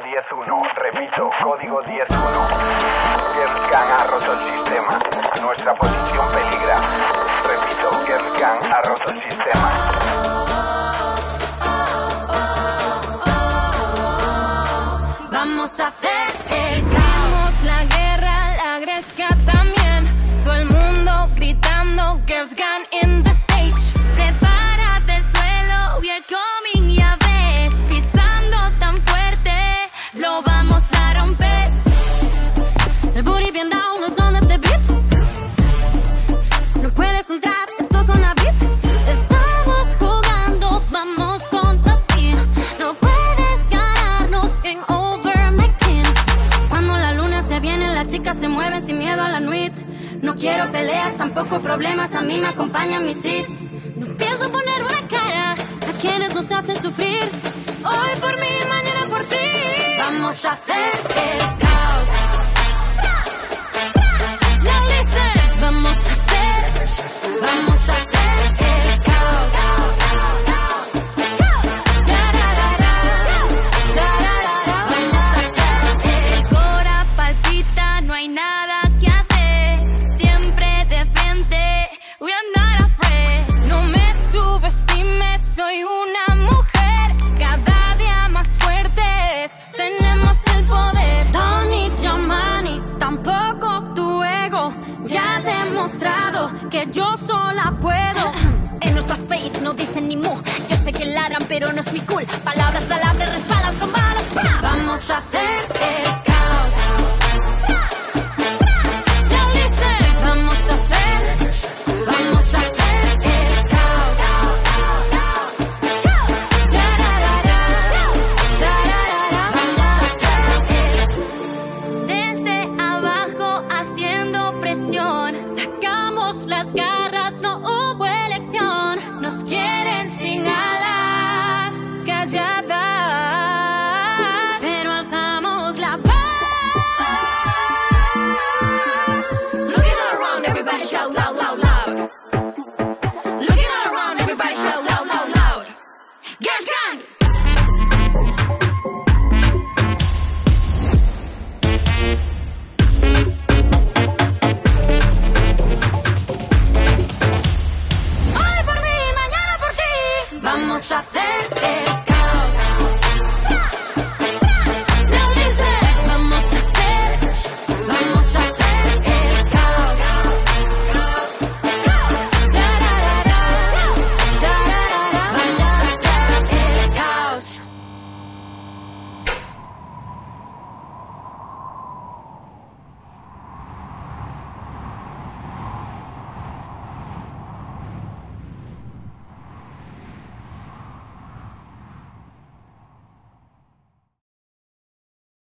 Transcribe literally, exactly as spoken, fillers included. código diez uno, repito, código diez uno. Girl's Gang ha roto el sistema, nuestra posición peligra. Repito, Girl's Gang ha roto el sistema. Vamos a hacer el caos, la guerra, la gresca también. Todo el mundo gritando, Girl's Gang in the stage. Prepárate el suelo, we are coming, ya ves. Pisando tan fuerte, lo vamos a romper. El booty bien down, los ondas de beat. No puedes entrar, esto es una beat. Estamos jugando, vamos contra ti. No puedes ganarnos en overmaking. Cuando la luna se viene, las chicas se mueven sin miedo a la nuit. No quiero peleas, tampoco problemas, a mí me acompañan mis sis. No pienso poner una cara a quienes nos hacen sufrir. Hoy por mí, mañana por ti. Vamos a hacer el caos. Now listen, vamos a hacer, vamos a hacer el caos. Vamos a hacer el cora palpita, no hay nada que hacer. Soy una mujer, cada día más fuertes, tenemos el poder. Don't need your money, tampoco tu ego. Ya he demostrado que yo sola puedo. En nuestra face no dicen ni mu. Yo sé que ladran, pero no es mi culpa.